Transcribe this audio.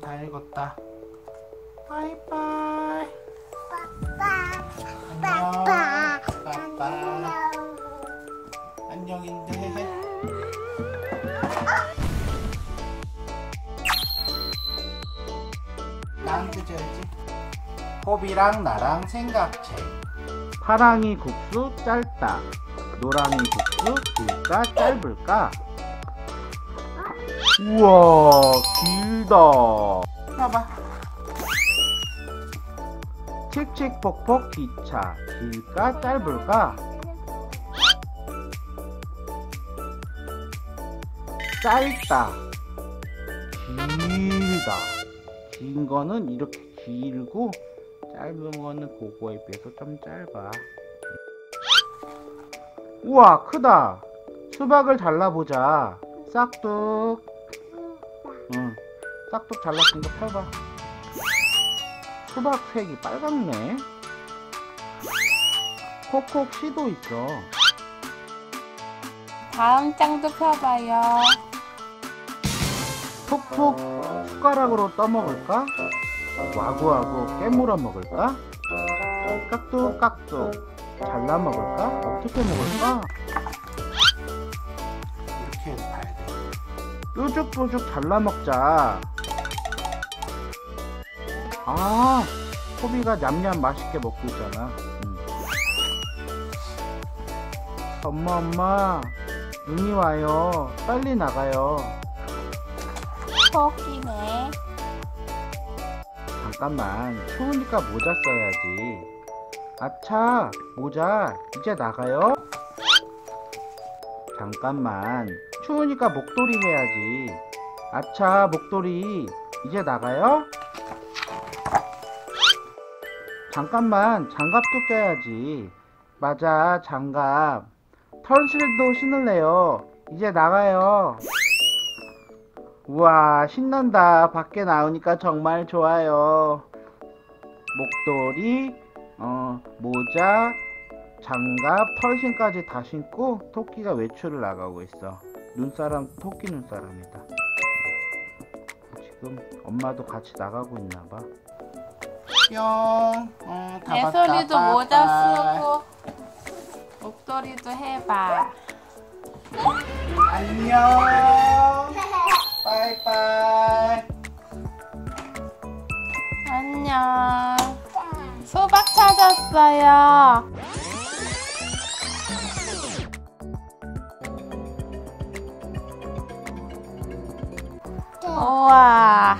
다 읽었다. 바이바이. 빠빠. 빠빠. 안녕인데. 나한테 줘야지. 호비랑 나랑 생각책. 파랑이 국수 짧다. 노랑이 국수 길까 짧을까? 우와, 길다. 봐봐. 칙칙폭폭 기차. 길까 짧을까? 짧다. 길다. 긴 거는 이렇게 길고 짧은 거는 그거에 비해서 좀 짧아. 우와, 크다. 수박을 잘라보자. 싹둑. 응, 싹둑 잘랐으니까 펴봐. 수박 색이 빨갛네. 콕콕 씨도 있어. 다음 장도 펴봐요. 톡톡 숟가락으로 떠먹을까? 와구와구 깨물어 먹을까? 깍둑깍둑 잘라 먹을까? 어떻게 먹을까? 이렇게 해서 봐야 돼. 뾰족뾰족 잘라 먹자. 아, 호비가 냠냠 맛있게 먹고 있잖아. 엄마 눈이 와요. 빨리 나가요. 포기네. 잠깐만, 추우니까 모자 써야지. 아차, 모자 이제 나가요. 잠깐만, 추우니까 목도리 해야지. 아차, 목도리 이제 나가요. 잠깐만, 장갑도 껴야지. 맞아, 장갑. 털실도 신을래요. 이제 나가요. 우와, 신난다. 밖에 나오니까 정말 좋아요. 목도리, 모자, 장갑, 털신까지 다 신고 토끼가 외출을 나가고 있어. 눈사람, 토끼 눈사람이다. 지금 엄마도 같이 나가고 있나봐. 뿅. 내 소리도 모자 쓰고 목도리도 해봐. 안녕. 빠이빠이. 안녕. 수박 찾았어요. 우와.